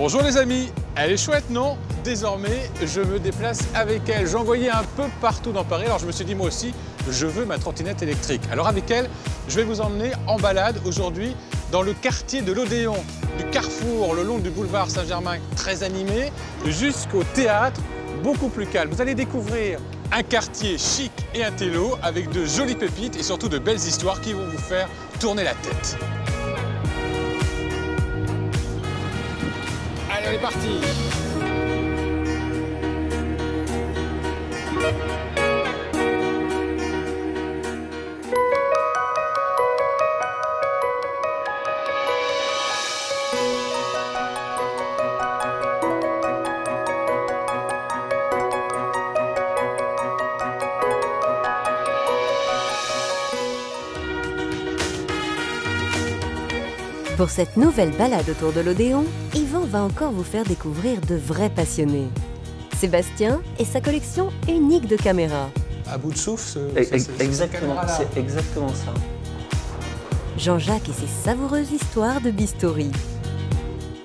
Bonjour les amis, elle est chouette non? Désormais, je me déplace avec elle. J'en voyais un peu partout dans Paris, alors je me suis dit moi aussi, je veux ma trottinette électrique. Alors avec elle, je vais vous emmener en balade aujourd'hui dans le quartier de l'Odéon, du carrefour le long du boulevard Saint-Germain, très animé, jusqu'au théâtre, beaucoup plus calme. Vous allez découvrir un quartier chic et intello avec de jolies pépites et surtout de belles histoires qui vont vous faire tourner la tête. Allez, on est parti! Pour cette nouvelle balade autour de l'Odéon, Yvan va encore vous faire découvrir de vrais passionnés. Sébastien et sa collection unique de caméras. À bout de souffle, c'est exactement ça. Jean-Jacques et ses savoureuses histoires de bistouri.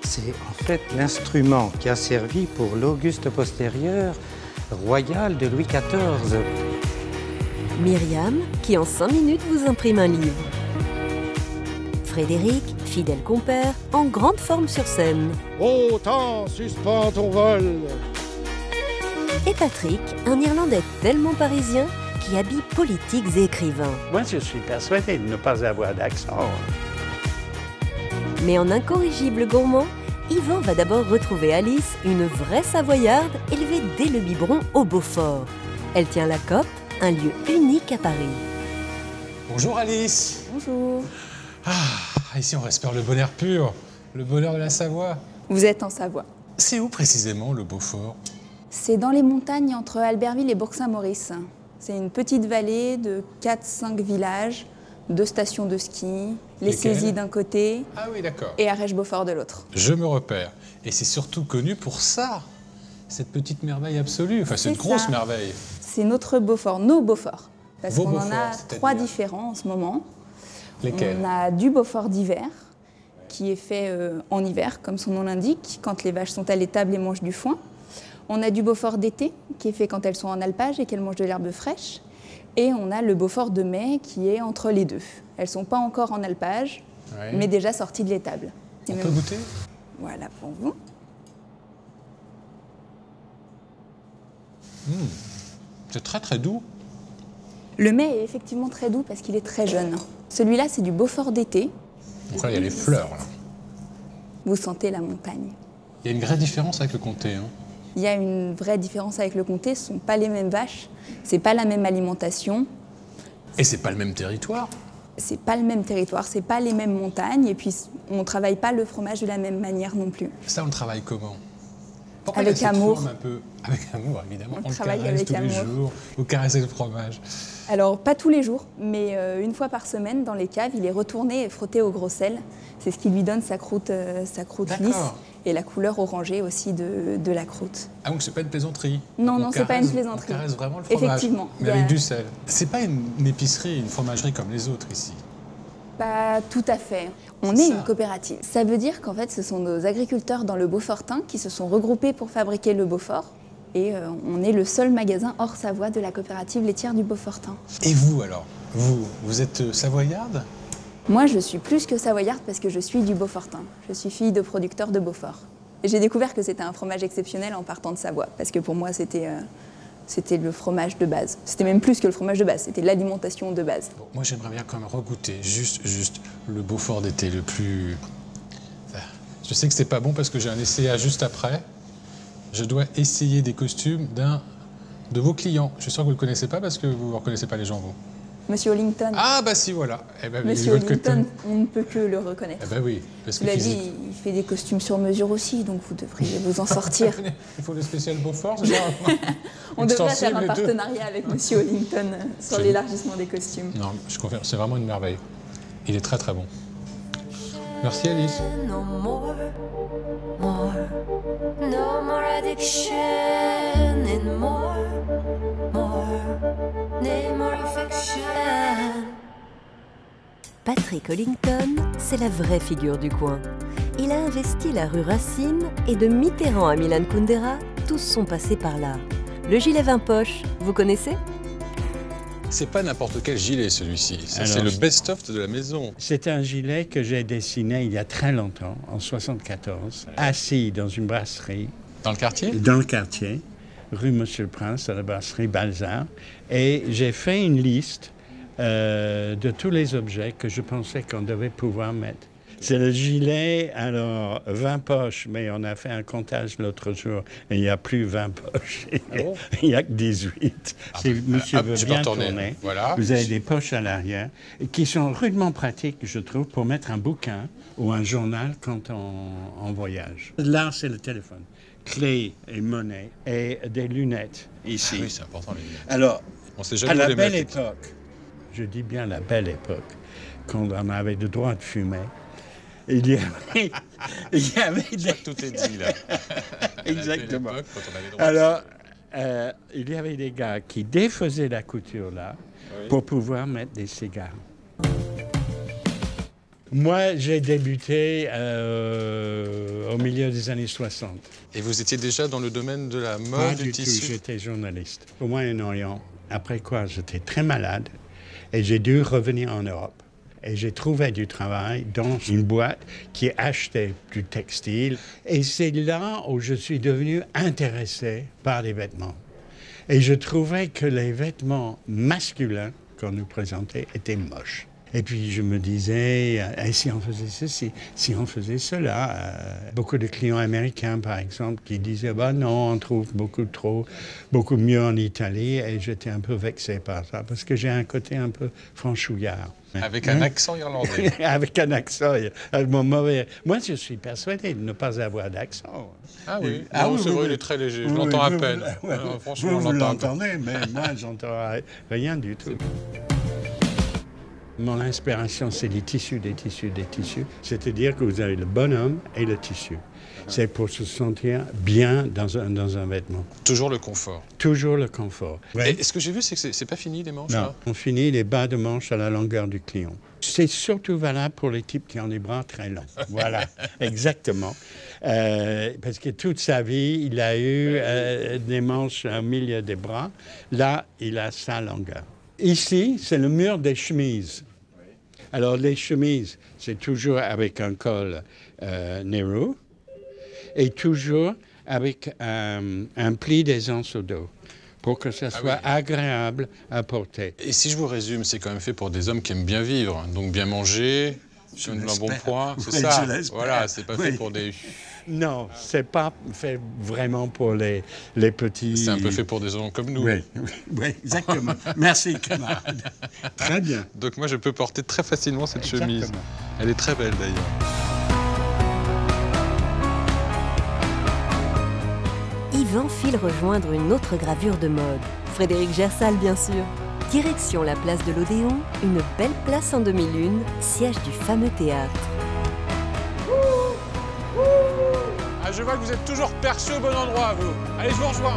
C'est en fait l'instrument qui a servi pour l'auguste postérieur royal de Louis XIV. Myriam, qui en 5 minutes vous imprime un livre. Frédéric, fidèle compère, en grande forme sur scène. Autant suspend ton vol. Et Patrick, un Irlandais tellement parisien qui habille politiques et écrivains. Moi, je suis persuadé de ne pas avoir d'accent. Mais en incorrigible gourmand, Yvan va d'abord retrouver Alice, une vraie Savoyarde élevée dès le biberon au Beaufort. Elle tient la Coop, un lieu unique à Paris. Bonjour Alice. Bonjour. Ah, ici on respire le bonheur pur, le bonheur de la Savoie. Vous êtes en Savoie. C'est où précisément le Beaufort? C'est dans les montagnes entre Albertville et Bourg-Saint-Maurice. C'est une petite vallée de 4-5 villages, 2 stations de ski, les saisies d'un côté et Arèche-Beaufort de l'autre. Je me repère. Et c'est surtout connu pour ça, cette petite merveille absolue, enfin cette grosse merveille. C'est notre Beaufort, nos Beauforts, parce qu'on en a 3 différents en ce moment. Lesquelles? On a du Beaufort d'hiver, qui est fait en hiver, comme son nom l'indique, quand les vaches sont à l'étable et mangent du foin. On a du Beaufort d'été, qui est fait quand elles sont en alpage et qu'elles mangent de l'herbe fraîche. Et on a le Beaufort de mai, qui est entre les deux. Elles ne sont pas encore en alpage, mais déjà sorties de l'étable. On peut goûter? Voilà pour vous. Mmh. C'est très très doux. Le mai est effectivement très doux parce qu'il est très jeune. Celui-là, c'est du Beaufort d'été. Donc là, il y a les fleurs. Là. Vous sentez la montagne. Il y a une vraie différence avec le comté. Hein. Il y a une vraie différence avec le comté. Ce ne sont pas les mêmes vaches, c'est pas la même alimentation. Et c'est pas le même territoire. C'est pas le même territoire, c'est pas les mêmes montagnes. Et puis, on ne travaille pas le fromage de la même manière non plus. Ça, on le travaille comment? Pourquoi avec amour. Avec amour, évidemment. On le travaille avec amour. Tous les jours, vous caressez le fromage. Alors, pas tous les jours, mais une fois par semaine, dans les caves, il est retourné et frotté au gros sel. C'est ce qui lui donne sa croûte lisse et la couleur orangée aussi de la croûte. Ah donc, c'est pas une plaisanterie? Non, non, c'est pas une plaisanterie. On caresse vraiment le fromage, effectivement, mais avec du sel. C'est pas une épicerie, une fromagerie comme les autres ici? Pas tout à fait. On est une coopérative. Ça veut dire qu'en fait, ce sont nos agriculteurs dans le Beaufortin qui se sont regroupés pour fabriquer le Beaufort. Et on est le seul magasin hors Savoie de la coopérative laitière du Beaufortin. Et vous alors? Vous êtes savoyarde? Moi, je suis plus que savoyarde parce que je suis du Beaufortin. Je suis fille de producteur de Beaufort. J'ai découvert que c'était un fromage exceptionnel en partant de Savoie parce que pour moi, c'était... c'était le fromage de base. C'était même plus que le fromage de base, c'était l'alimentation de base. Bon, moi, j'aimerais bien quand même regoûter juste le Beaufort d'été le plus... Je sais que c'est pas bon parce que j'ai un essayage juste après. Je dois essayer des costumes d'un de vos clients. Je suis sûr que vous ne le connaissez pas parce que vous ne reconnaissez pas les gens, vous. Monsieur Hollington. Ah, bah si, voilà. Eh ben, Monsieur Hollington, on ne peut que le reconnaître. Eh ben oui, parce que physique. Il fait des costumes sur mesure aussi, donc vous devriez vous en sortir. Il faut le spécial Beaufort, c'est genre... On devrait faire un partenariat avec Monsieur Hollington sur l'élargissement des costumes. Non, je confirme, c'est vraiment une merveille. Il est très très bon. Merci Alice. No more, no more addiction and more affection. Patrick Hollington, c'est la vraie figure du coin. il a investi la rue Racine et de Mitterrand à Milan Kundera, tous sont passés par là. Le gilet vingt poches, vous connaissez ? C'est pas n'importe quel gilet celui-ci, c'est le best-of de la maison. C'est un gilet que j'ai dessiné il y a très longtemps, en 1974, assis dans une brasserie. Dans le quartier ? Dans le quartier, rue Monsieur le Prince, à la brasserie Balzar. Et j'ai fait une liste de tous les objets que je pensais qu'on devait pouvoir mettre. C'est le gilet, alors 20 poches, mais on a fait un comptage l'autre jour, et il n'y a plus 20 poches, il n'y a que 18. Si monsieur veut bien tourner, voilà. Vous avez des poches à l'arrière, qui sont rudement pratiques, je trouve, pour mettre un bouquin ou un journal quand on voyage. Là, c'est le téléphone, clé et monnaie, et des lunettes, ici. Ah oui, c'est important, les lunettes. Alors, on sait jamais à la belle époque, je dis bien la belle époque, quand on avait le droit de fumer, Il y avait des... Tout est dit, là. Exactement. Alors, il y avait des gars qui défaisaient la couture, là, oui, pour pouvoir mettre des cigares. Moi, j'ai débuté au milieu des années 60. Et vous étiez déjà dans le domaine de la mode, du tissu ? J'étais journaliste. Au Moyen-Orient. Après quoi, j'étais très malade et j'ai dû revenir en Europe. Et j'ai trouvé du travail dans une boîte qui achetait du textile. Et c'est là où je suis devenu intéressé par les vêtements. Et je trouvais que les vêtements masculins qu'on nous présentait étaient moches. Et puis je me disais, et si on faisait ceci, si on faisait cela. Beaucoup de clients américains, par exemple, qui disaient, bah non, on trouve beaucoup mieux en Italie. Et j'étais un peu vexé par ça, parce que j'ai un côté un peu franchouillard. Avec un accent irlandais. Avec un accent, avec mon mauvais... Moi, je suis persuadé de ne pas avoir d'accent. Ah oui, c'est vrai, il est très léger, je l'entends à peine. Franchement, vous l'entendez, mais moi, j'entends rien du tout. Mon inspiration, c'est les tissus, des tissus. C'est-à-dire que vous avez le bonhomme et le tissu. C'est pour se sentir bien dans un vêtement. Toujours le confort. Toujours le confort. Ouais. Et ce que j'ai vu, c'est que c'est pas fini les manches, non, là. On finit les bas de manches à la longueur du client. C'est surtout valable pour les types qui ont les bras très longs. Voilà, exactement. Parce que toute sa vie, il a eu des manches au milieu des bras. Là, il a sa longueur. Ici, c'est le mur des chemises. Alors, les chemises, c'est toujours avec un col Nehru et toujours avec un pli d'aisance au dos pour que ça soit agréable à porter. Et si je vous résume, c'est quand même fait pour des hommes qui aiment bien vivre, donc bien manger, sur un bon point, c'est ça. Voilà, c'est pas fait pour des... Non, c'est pas fait vraiment pour les petits... C'est un peu fait pour des gens comme nous. Oui, exactement. Merci, camarade. Très bien. Donc moi, je peux porter très facilement cette chemise. Elle est très belle, d'ailleurs. Yvan file rejoindre une autre gravure de mode. Frédéric Gersal, bien sûr. Direction la place de l'Odéon, une belle place en demi-lune, siège du fameux théâtre. Je vois que vous êtes toujours perché au bon endroit, vous. Allez, je vous rejoins.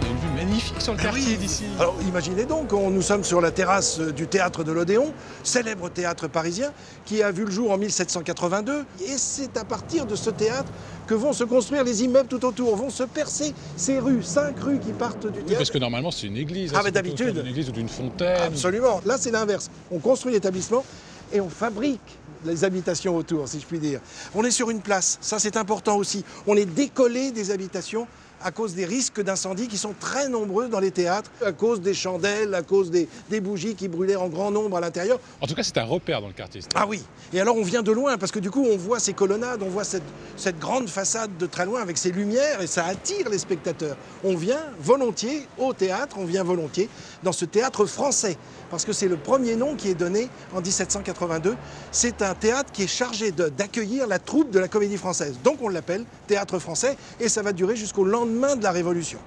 Il y a une vue magnifique sur le quartier d'ici. Alors, imaginez donc, nous sommes sur la terrasse du théâtre de l'Odéon, célèbre théâtre parisien, qui a vu le jour en 1782. Et c'est à partir de ce théâtre que vont se construire les immeubles tout autour, vont se percer ces rues, 5 rues qui partent du théâtre. Oui, parce que normalement, c'est une église. Ah, mais d'habitude. Une église ou d'une fontaine. Absolument. Là, c'est l'inverse. On construit l'établissement et on fabrique les habitations autour, si je puis dire. On est sur une place, ça c'est important aussi. On est décollé des habitations à cause des risques d'incendie qui sont très nombreux dans les théâtres, à cause des chandelles, à cause des bougies qui brûlaient en grand nombre à l'intérieur. En tout cas, c'est un repère dans le quartier. Ah oui, et alors on vient de loin, parce que du coup, on voit ces colonnades, on voit cette grande façade de très loin avec ses lumières, et ça attire les spectateurs. On vient volontiers au théâtre, on vient volontiers dans ce théâtre français, parce que c'est le premier nom qui est donné en 1782. C'est un théâtre qui est chargé d'accueillir la troupe de la Comédie Française. Donc on l'appelle Théâtre Français et ça va durer jusqu'au lendemain de la Révolution.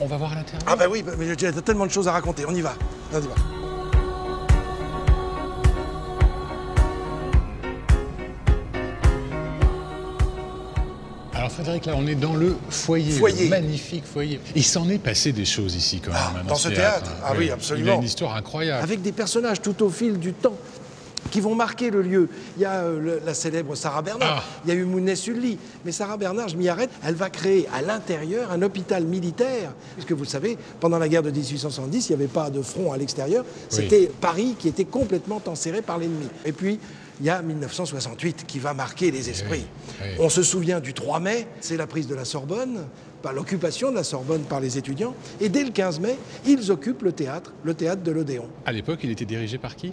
On va voir à l'intérieur. Ah bah oui, mais il y a tellement de choses à raconter, on y va. On y va. Alors Frédéric, là on est dans le foyer. Le magnifique foyer. Il s'en est passé des choses ici quand même. Dans ce théâtre. Ah oui, absolument. Il y a une histoire incroyable. Avec des personnages tout au fil du temps. qui vont marquer le lieu. Il y a la célèbre Sarah Bernhardt, il y a eu Mounet-Sulli. Mais Sarah Bernhardt, je m'y arrête, elle va créer à l'intérieur un hôpital militaire. Puisque vous le savez, pendant la guerre de 1870, il n'y avait pas de front à l'extérieur. C'était Paris qui était complètement enserré par l'ennemi. Et puis, il y a 1968 qui va marquer les esprits. Oui. On se souvient du 3 mai, c'est la prise de la Sorbonne, l'occupation de la Sorbonne par les étudiants. Et dès le 15 mai, ils occupent le théâtre de l'Odéon. À l'époque, il était dirigé par qui?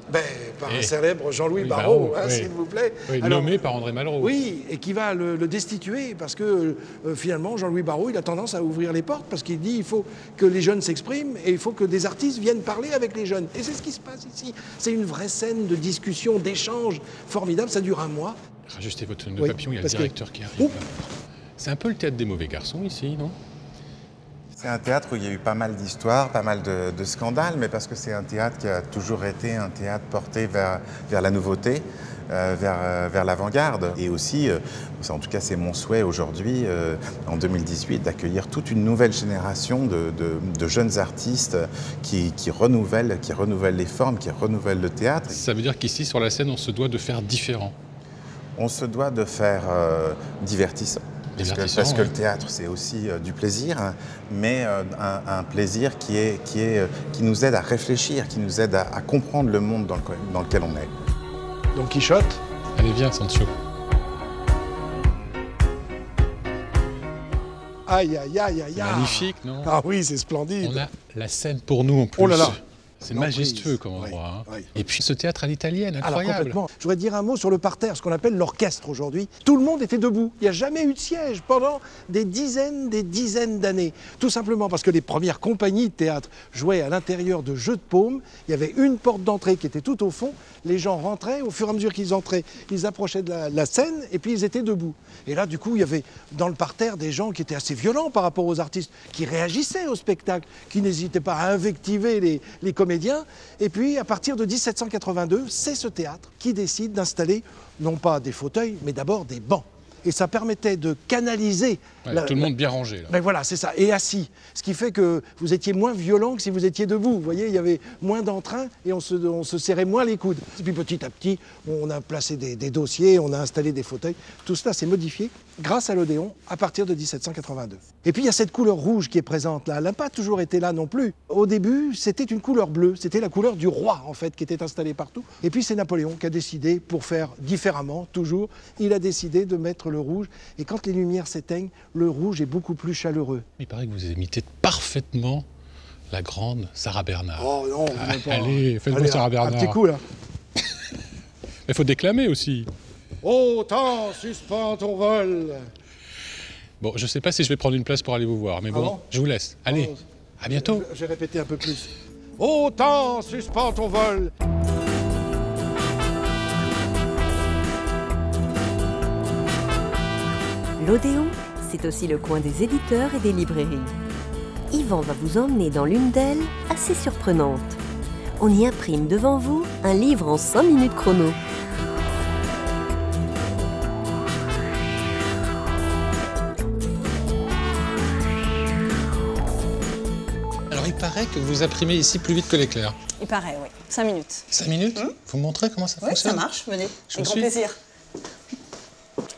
Par un célèbre Jean-Louis Barrault, s'il vous plaît. Oui, alors, nommé par André Malraux. Oui, et qui va le destituer parce que finalement, Jean-Louis Barrault, il a tendance à ouvrir les portes parce qu'il dit il faut que les jeunes s'expriment et il faut que des artistes viennent parler avec les jeunes. Et c'est ce qui se passe ici. C'est une vraie scène de discussion, d'échange formidable. Ça dure un mois. Rajustez votre tonne de papillon, il y a le directeur qui arrive. C'est un peu le théâtre des mauvais garçons ici, non? C'est un théâtre où il y a eu pas mal d'histoires, pas mal de scandales, mais parce que c'est un théâtre qui a toujours été un théâtre porté vers la nouveauté, vers l'avant-garde. Et aussi, en tout cas c'est mon souhait aujourd'hui, en 2018, d'accueillir toute une nouvelle génération de jeunes artistes qui renouvellent les formes, qui renouvellent le théâtre. Ça veut dire qu'ici, sur la scène, on se doit de faire différent? On se doit de faire divertissant. Parce que le théâtre, c'est aussi du plaisir, mais un plaisir qui nous aide à réfléchir, qui nous aide à comprendre le monde dans lequel on est. Don Quichotte. Allez, viens, Sancho. Aïe, aïe, aïe, aïe. Magnifique, non? Ah oui, c'est splendide. On a la scène pour nous, en plus. Oh là là. C'est majestueux comme endroit. Oui, hein. Et puis ce théâtre à l'italienne, incroyable. Alors, complètement. Je voudrais dire un mot sur le parterre, ce qu'on appelle l'orchestre aujourd'hui. Tout le monde était debout. Il n'y a jamais eu de siège pendant des dizaines d'années. Tout simplement parce que les premières compagnies de théâtre jouaient à l'intérieur de jeux de paume. Il y avait une porte d'entrée qui était tout au fond. Les gens rentraient. Au fur et à mesure qu'ils entraient, ils approchaient de la scène et puis ils étaient debout. Et là, du coup, il y avait dans le parterre des gens qui étaient assez violents par rapport aux artistes, qui réagissaient au spectacle, qui n'hésitaient pas à invectiver les comédiens. Et puis, à partir de 1782, c'est ce théâtre qui décide d'installer, non pas des fauteuils, mais d'abord des bancs. Et ça permettait de canaliser... tout le monde bien rangé. Là. Mais voilà, c'est ça, et assis. Ce qui fait que vous étiez moins violent que si vous étiez debout. Vous voyez, il y avait moins d'entrain et on se serrait moins les coudes. Et puis petit à petit, on a placé des dossiers, on a installé des fauteuils. Tout cela s'est modifié grâce à l'Odéon à partir de 1782. Et puis il y a cette couleur rouge qui est présente là. Elle n'a pas toujours été là non plus. Au début, c'était une couleur bleue. C'était la couleur du roi, en fait, qui était installée partout. Et puis c'est Napoléon qui a décidé, pour faire différemment, toujours, il a décidé de mettre le rouge. Et quand les lumières s'éteignent, le rouge est beaucoup plus chaleureux. Il paraît que vous imitez parfaitement la grande Sarah Bernhardt. Oh non, pas... Allez, faites-moi Sarah Bernhardt. Un petit coup, là. Mais faut déclamer aussi. Autant suspend ton vol. Bon, je sais pas si je vais prendre une place pour aller vous voir, mais bon, je vous laisse. Allez, à bientôt. J'ai répété un peu plus. Autant suspend ton vol. L'Odéon, c'est aussi le coin des éditeurs et des librairies. Yvan va vous emmener dans l'une d'elles, assez surprenante. On y imprime devant vous un livre en 5 minutes chrono. Alors il paraît que vous imprimez ici plus vite que l'éclair. Il paraît, oui. 5 minutes. 5 minutes? Vous me montrez comment ça fonctionne? Oui, ça marche, venez. Avec grand plaisir.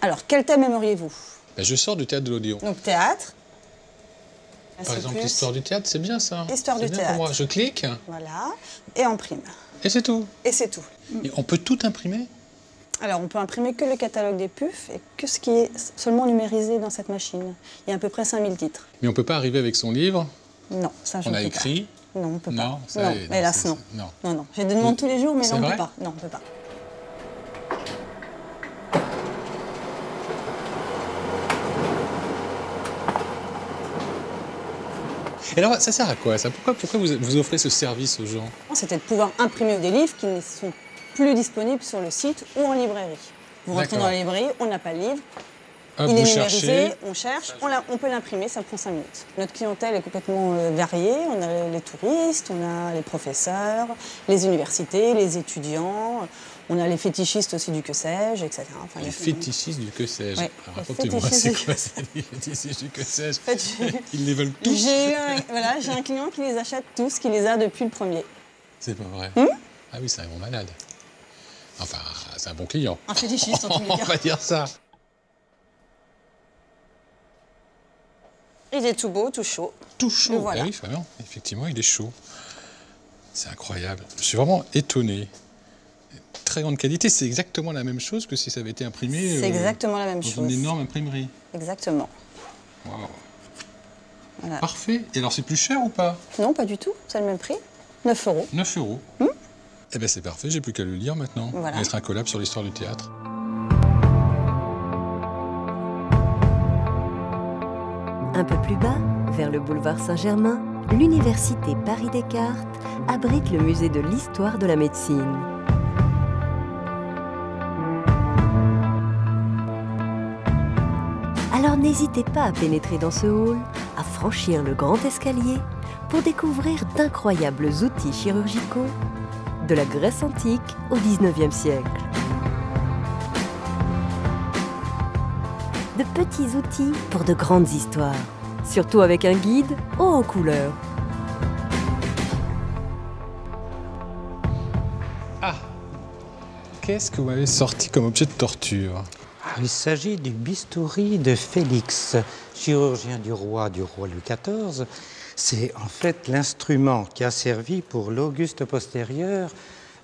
Alors, quel thème aimeriez-vous? Je sors du théâtre de l'Odéon. Donc théâtre. Par exemple, l'histoire du théâtre, c'est bien ça. Histoire du théâtre. Pour moi. Je clique. Voilà. Et imprime. Et c'est tout. Et c'est tout. Et on peut tout imprimer? Alors, on peut imprimer que le catalogue des PUF et que ce qui est seulement numérisé dans cette machine. Il y a à peu près 5000 titres. Mais on ne peut pas arriver avec son livre? Non, ça je ne peux pas. On a écrit? Non, on ne peut pas. Non, ça, hélas, non. Non. Je demande tous les jours, mais non, on ne peut pas. Non, on ne peut pas. Et alors, ça sert à quoi, ça? Pourquoi vous offrez ce service aux gens? C'était de pouvoir imprimer des livres qui ne sont plus disponibles sur le site ou en librairie. Vous rentrez dans la librairie, on n'a pas le livre, il est numérisé, on cherche, on peut l'imprimer, ça prend 5 minutes. Notre clientèle est complètement variée, on a les touristes, on a les professeurs, les universités, les étudiants, on a les fétichistes aussi du que sais-je, etc. Enfin, les fétichistes du que sais-je? Racontez-moi, c'est quoi ça, les fétichistes du que sais-je? Ils les veulent tous. J'ai un client qui les achète tous, qui les a depuis le premier. C'est pas vrai? Ah oui, c'est un grand malade. Enfin, c'est un bon client. Un fétichiste, en tous les cas. On va dire ça. Il est tout beau, tout chaud. Tout chaud, voilà. Oui, Fabien, effectivement, il est chaud. C'est incroyable. Je suis vraiment étonné. Très grande qualité, c'est exactement la même chose que si ça avait été imprimé. C'est exactement la même chose. Dans une énorme imprimerie. Exactement. Waouh. Voilà. Parfait. Et alors, c'est plus cher ou pas? Non, pas du tout. C'est le même prix. 9 €. 9 €. Mmh. Eh bien, c'est parfait. J'ai plus qu'à le lire maintenant. Voilà. Et être un collab sur l'histoire du théâtre. Un peu plus bas, vers le boulevard Saint-Germain, l'université Paris-Descartes abrite le musée de l'histoire de la médecine. Alors n'hésitez pas à pénétrer dans ce hall, à franchir le grand escalier pour découvrir d'incroyables outils chirurgicaux de la Grèce antique au XIXe siècle. De petits outils pour de grandes histoires, surtout avec un guide haut en couleur. Ah, qu'est-ce que vous m'avez sorti comme objet de torture? Il s'agit du bistouri de Félix, chirurgien du roi Louis XIV. C'est en fait l'instrument qui a servi pour l'auguste postérieur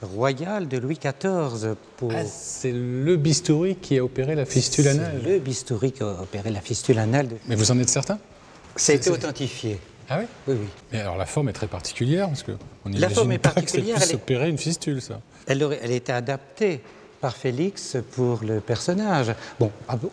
royal de Louis XIV. Pour... Ah, c'est le bistouri qui a opéré la fistule anale. Le bistouri qui a opéré la fistule anale. De... Mais vous en êtes certain? C'est authentifié. Ah oui? Oui, oui. Mais alors la forme est très particulière, parce qu'on n'imagine pas que ça puisse opérer une fistule, ça. Elle était adaptée par Félix pour le personnage. Bon,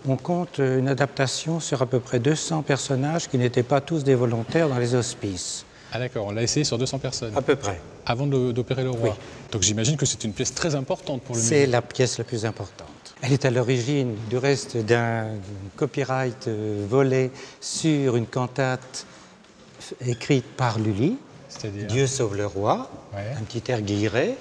on compte une adaptation sur à peu près 200 personnages qui n'étaient pas tous des volontaires dans les hospices. Ah d'accord, on l'a essayé sur 200 personnes. À peu près. Avant d'opérer le roi. Oui. Donc j'imagine que c'est une pièce très importante pour le musée. C'est la pièce la plus importante. Elle est à l'origine du reste d'un copyright volé sur une cantate écrite par Lully. C'est-à-dire Dieu sauve le roi, ouais. Un petit air guilleret.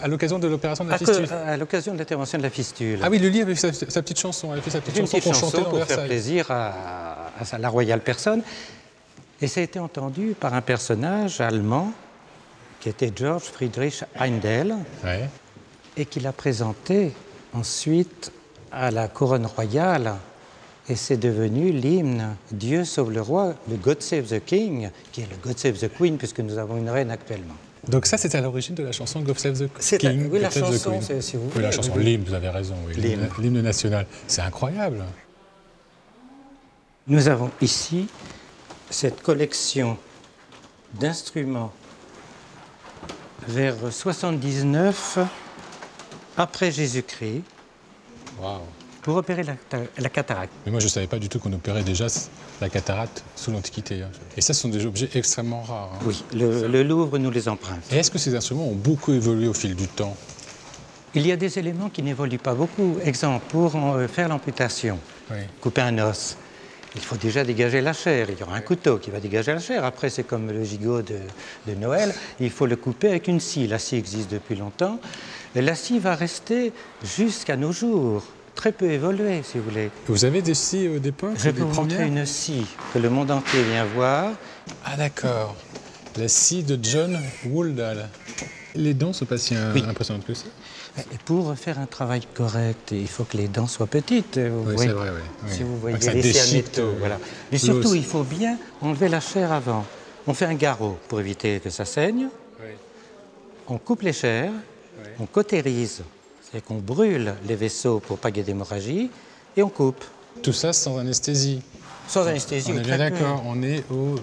À l'occasion de l'opération de la fistule. À l'occasion de l'intervention de la fistule. Ah oui, Lully avait fait sa petite chanson. Elle avait fait sa petite chanson qu'on chantait pour faire plaisir à la royale personne. Et ça a été entendu par un personnage allemand qui était George Friedrich Haendel, ouais. Et qui l'a présenté ensuite à la couronne royale. Et c'est devenu l'hymne « Dieu sauve le roi », le « God save the King », qui est le « God save the Queen » puisque nous avons une reine actuellement. Donc ça, c'est à l'origine de la chanson God Save the King. Oui, la chanson, si vous voulez. Oui, la chanson, l'hymne, vous avez raison, oui. L'hymne national. C'est incroyable. Nous avons ici cette collection d'instruments vers 79 après Jésus-Christ. Waouh. Pour opérer la cataracte. Mais moi, je ne savais pas du tout qu'on opérait déjà la cataracte sous l'Antiquité. Hein. Et ça, ce sont des objets extrêmement rares. Hein. Oui, le Louvre nous les emprunte. Et est-ce que ces instruments ont beaucoup évolué au fil du temps? Il y a des éléments qui n'évoluent pas beaucoup. Exemple, pour faire l'amputation, oui. Couper un os, il faut déjà dégager la chair. Il y aura un couteau qui va dégager la chair. Après, c'est comme le gigot de Noël. Il faut le couper avec une scie. La scie existe depuis longtemps. La scie va rester jusqu'à nos jours. Très peu évolué, si vous voulez. Vous avez des scies d'époque? Je peux vous montrer une scie que le monde entier vient voir. Ah d'accord, la scie de John Woodall. Les dents sont pas si impressionnantes que ça. Pour faire un travail correct, il faut que les dents soient petites. Vous oui, c'est vrai, oui. Oui. Si vous voyez ça les cernettes, voilà. Mais surtout, il faut bien enlever la chair avant. On fait un garrot pour éviter que ça saigne. Oui. On coupe les chairs, oui. On cautérise. Et qu'on brûle les vaisseaux pour pas qu'il y ait d'hémorragie, et on coupe. Tout ça sans anesthésie? Sans anesthésie, on est bien d'accord, on est au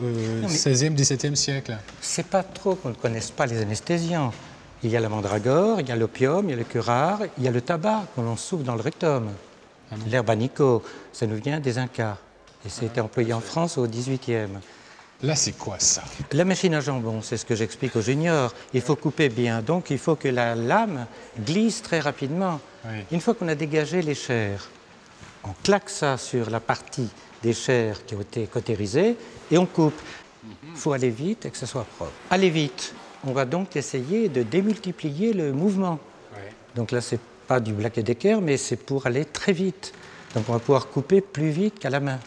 16e, 17e siècle. C'est pas trop qu'on ne connaisse pas les anesthésiants. Il y a la mandragore, il y a l'opium, il y a le curare, il y a le tabac que l'on souffle dans le rectum. Ah bon. L'herbe nico, ça nous vient des Incas. Et ça a été employé en France au 18e. Là, c'est quoi, ça? La machine à jambon, c'est ce que j'explique aux juniors. Il faut couper bien, donc il faut que la lame glisse très rapidement. Oui. Une fois qu'on a dégagé les chairs, on claque ça sur la partie des chairs qui ont été cautérisées et on coupe. Il faut aller vite et que ce soit propre. Aller vite, on va donc essayer de démultiplier le mouvement. Oui. Donc là, c'est pas du Black & Decker, mais c'est pour aller très vite. Donc on va pouvoir couper plus vite qu'à la main.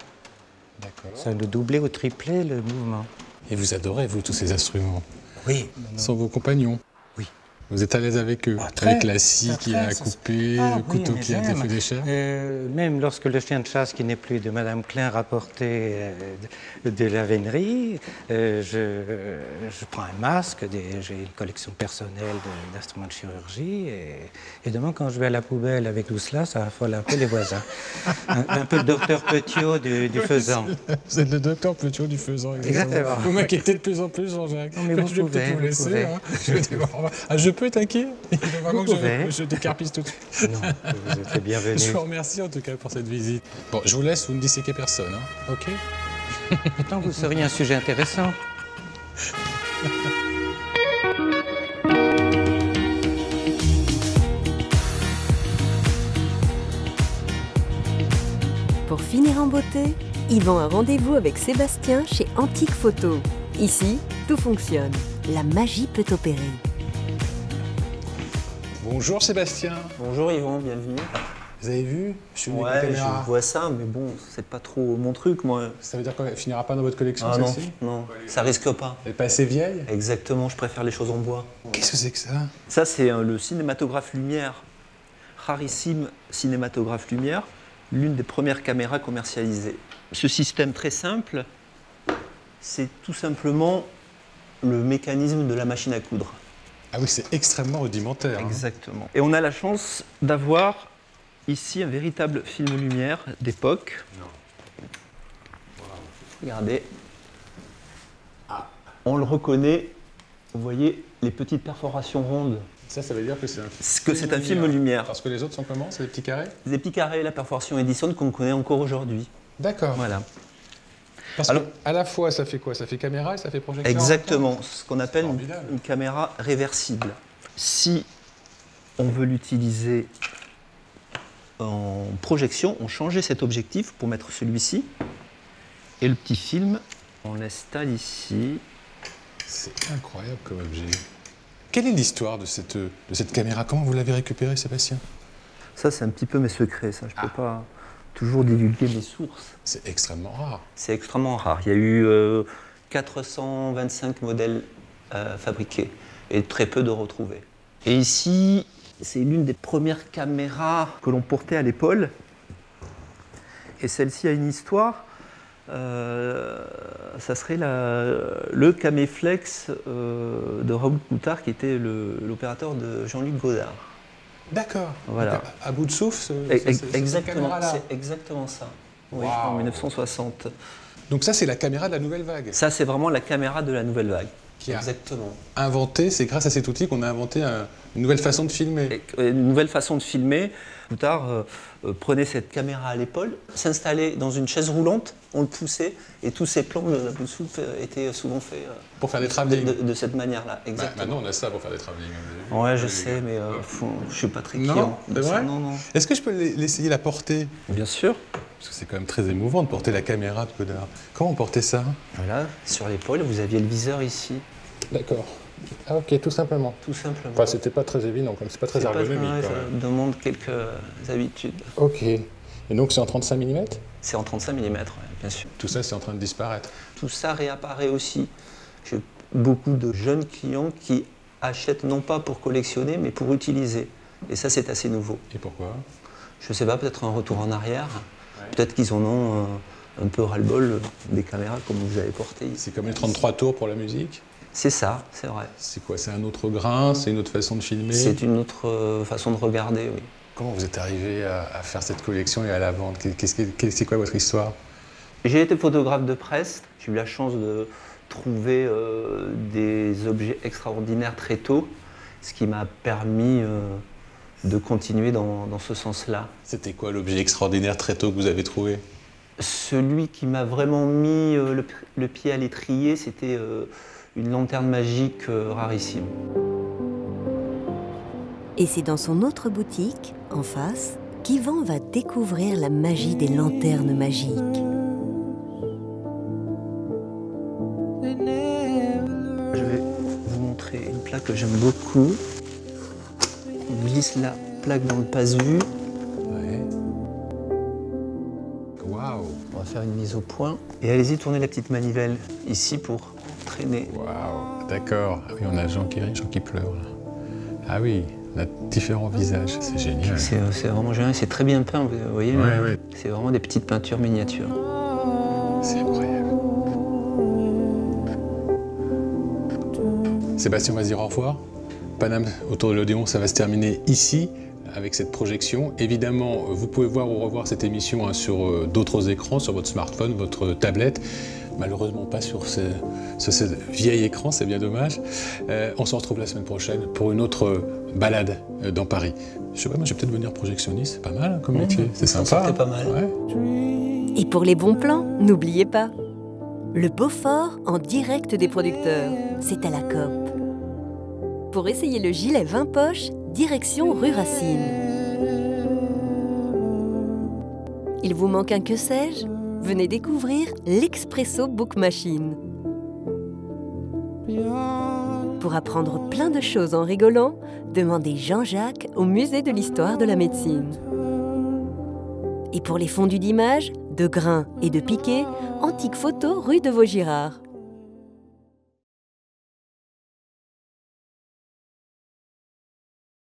Ça nous doublait ou triplait le mouvement. Et vous adorez, vous, tous ces instruments? Oui. Ce sont vos compagnons? Oui. Vous êtes à l'aise avec eux, avec la scie qui a coupé, le couteau qui a défait des chairs. Même lorsque le chien de chasse qui n'est plus de Madame Klein rapportait de la vénerie, je prends un masque, j'ai une collection personnelle d'instruments de chirurgie et demain quand je vais à la poubelle avec tout cela, ça affole un peu les voisins. Un peu le docteur Petiot du Faisan. Vous êtes le docteur Petiot du Faisan, exactement. Vous m'inquiétez de plus en plus, Jean-Jacques. Je vais peut-être vous laisser. Je peux t'inquiéter. Je décarpisse tout de suite. Non, vous êtes les bienvenus. Je vous remercie en tout cas pour cette visite. Bon, je vous laisse, vous ne disséquez personne. Hein. OK. Pourtant, vous seriez un sujet intéressant. Pour finir en beauté, Yvan a rendez-vous avec Sébastien chez Antique Photo. Ici, tout fonctionne. La magie peut opérer. Bonjour Sébastien. Bonjour Yvan, bienvenue. Vous avez vu? Je vois ça, mais bon, c'est pas trop mon truc, moi. Ça veut dire qu'elle finira pas dans votre collection? Ah non, non, ça risque pas. Elle est pas assez vieille? Exactement, je préfère les choses en bois. Qu'est-ce que c'est que ça? Ça, c'est le Cinématographe Lumière. Rarissime Cinématographe Lumière. L'une des premières caméras commercialisées. Ce système très simple, c'est tout simplement le mécanisme de la machine à coudre. Ah oui, c'est extrêmement rudimentaire. Exactement. Hein. Et on a la chance d'avoir ici un véritable film lumière d'époque. Wow. Regardez. Ah. On le reconnaît, vous voyez les petites perforations rondes. Ça veut dire que c'est un film lumière. Parce que les autres sont comment? C'est des petits carrés? Des petits carrés, la perforation Edison qu'on connaît encore aujourd'hui. D'accord. Voilà. Parce alors, que à la fois, ça fait quoi? Ça fait caméra et ça fait projection? Exactement. Ce qu'on appelle une caméra réversible. Si on veut l'utiliser en projection, on changeait cet objectif pour mettre celui-ci. Et le petit film, on l'installe ici. C'est incroyable comme objet. Quelle est l'histoire de cette caméra? Comment vous l'avez récupérée, Sébastien? Ça, c'est un petit peu mes secrets. Ça. Je ne peux pas toujours divulguer mes sources. C'est extrêmement rare. C'est extrêmement rare. Il y a eu 425 modèles fabriqués et très peu de retrouvés. Et ici, c'est l'une des premières caméras que l'on portait à l'épaule. Et celle-ci a une histoire. Ça serait le caméflex de Raoul Coutard, qui était l'opérateur de Jean-Luc Godard. D'accord. Voilà. À bout de souffle, c'est exactement ça. Oui, wow. En 1960. Donc ça, c'est la caméra de la nouvelle vague. Ça, c'est vraiment la caméra de la nouvelle vague. Qui a exactement inventé, c'est grâce à cet outil qu'on a inventé une nouvelle façon de filmer. Une nouvelle façon de filmer. Coutard prenait cette caméra à l'épaule, s'installait dans une chaise roulante, on le poussait, et tous ces plans de la boule soupe étaient souvent faits pour faire des travelling. De cette manière-là, exactement. Maintenant, on a ça pour faire des travelling. Ouais, je sais, mais je ne suis pas très client. Non. Est-ce que je peux l'essayer la porter? Bien sûr. Parce que c'est quand même très émouvant de porter la caméra de Godard. Comment on portait ça? Voilà, sur l'épaule, vous aviez le viseur ici. D'accord. Ah ok, tout simplement. Tout simplement. Enfin, c'était pas très évident, comme c'est pas très ergonomique. Ça demande quelques habitudes. Ok. Et donc c'est en 35 mm? C'est en 35 mm, ouais, bien sûr. Tout ça, c'est en train de disparaître. Tout ça réapparaît aussi. J'ai beaucoup de jeunes clients qui achètent non pas pour collectionner, mais pour utiliser. Et ça, c'est assez nouveau. Et pourquoi? Je sais pas, peut-être un retour en arrière. Ouais. Peut-être qu'ils en ont un peu ras-le-bol des caméras comme vous avez porté. C'est comme les 33 tours pour la musique? C'est ça, c'est vrai. C'est quoi? C'est un autre grain? C'est une autre façon de filmer? C'est une autre façon de regarder, oui. Comment vous êtes arrivé à faire cette collection et à la vendre? C'est quoi votre histoire? J'ai été photographe de presse. J'ai eu la chance de trouver des objets extraordinaires très tôt, ce qui m'a permis de continuer dans ce sens-là. C'était quoi l'objet extraordinaire très tôt que vous avez trouvé? Celui qui m'a vraiment mis le pied à l'étrier, c'était une lanterne magique rarissime. Et c'est dans son autre boutique, en face, qu'Yvan va découvrir la magie des lanternes magiques. Je vais vous montrer une plaque que j'aime beaucoup. On glisse la plaque dans le passe-vue. Ouais. Waouh! On va faire une mise au point. Et allez-y, tournez la petite manivelle ici pour traîner. Waouh, d'accord. Ah oui, on a Jean qui rit, Jean qui pleure. Ah oui, on a différents visages, c'est génial. C'est vraiment génial, c'est très bien peint, vous voyez. Ouais, ouais. C'est vraiment des petites peintures miniatures. C'est incroyable. Sébastien, on va se dire au revoir. Paname autour de l'Odéon, ça va se terminer ici, avec cette projection. Évidemment, vous pouvez voir ou revoir cette émission hein, sur d'autres écrans, sur votre smartphone, votre tablette. Malheureusement pas sur ce vieil écran, c'est bien dommage. On se retrouve la semaine prochaine pour une autre balade dans Paris. Je sais pas, moi je vais peut-être devenir projectionniste, c'est pas mal hein, comme métier, c'est sympa. C'était pas mal. Ouais. Et pour les bons plans, n'oubliez pas, le Beaufort en direct des producteurs, c'est à la Coop. Pour essayer le gilet 20 poches, direction rue Racine. Il vous manque un que sais-je ? Venez découvrir l'Expresso Book Machine. Pour apprendre plein de choses en rigolant, demandez Jean-Jacques au musée de l'histoire de la médecine. Et pour les fondus d'images, de grains et de piquets, Antique Photo rue de Vaugirard.